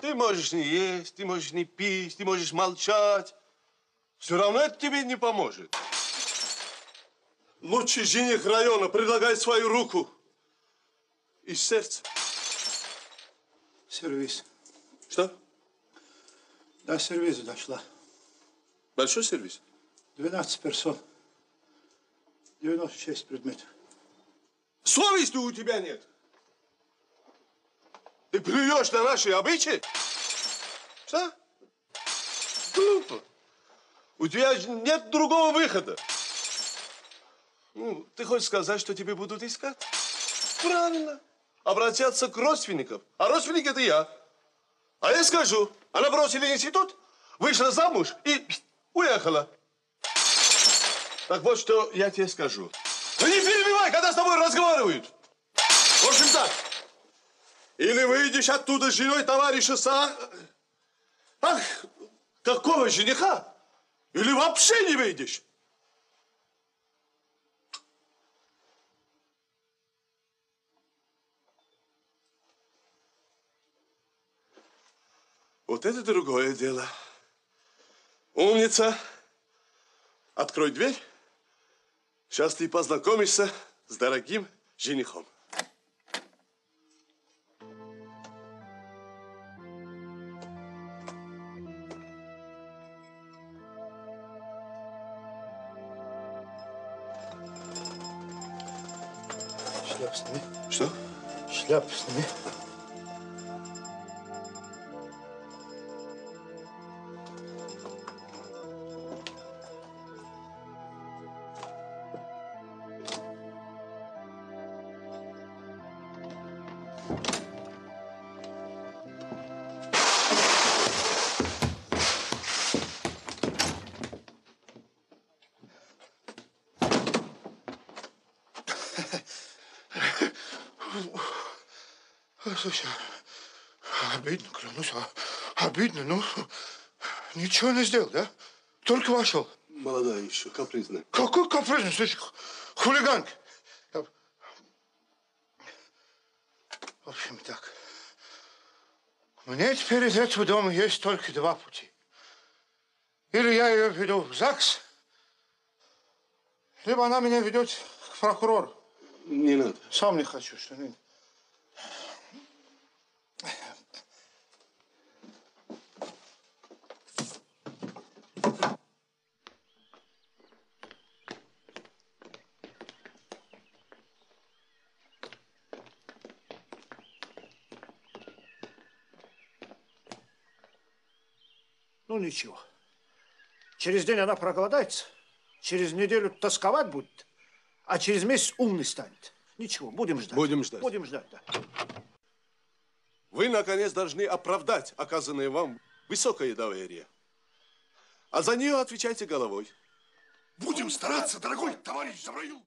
Ты можешь не есть, ты можешь не пить, ты можешь молчать. Все равно это тебе не поможет. Лучший жених района, предлагай свою руку и сердце. Сервис. Что? До сервиза дошла. Большой сервис? 12 персон. 96 предметов. Совести у тебя нет. Ты плюешь на наши обычаи? Что? Глупо. У тебя нет другого выхода. Ну, ты хочешь сказать, что тебе будут искать? Правильно. Обратятся к родственникам. А родственник это я. А я скажу, она бросила институт, вышла замуж и уехала. Так вот, что я тебе скажу. Ну не перебивай, когда с тобой разговаривают. В общем так. Или выйдешь оттуда с женой товарища Ах, какого жениха? Или вообще не выйдешь? Вот это другое дело. Умница. Открой дверь. Сейчас ты познакомишься с дорогим женихом. Шляпу сними. Что? Шляпу сними. Слушай, обидно, клянусь, обидно, ну, ничего не сделал, да? Только вошел. Молодая еще, капризная. Какой капризный, слушай, хулиганка. В общем, так, мне теперь из этого дома есть только два пути. Или я ее веду в ЗАГС, либо она меня ведет к прокурору. Не надо. Сам не хочу, что не надо. Ну, ничего. Через день она проголодается, через неделю тосковать будет, а через месяц умный станет. Ничего, будем ждать. Будем ждать. Будем ждать, да. Вы, наконец, должны оправдать оказанное вам высокое доверие. А за нее отвечайте головой. Будем стараться, дорогой товарищ Завраил.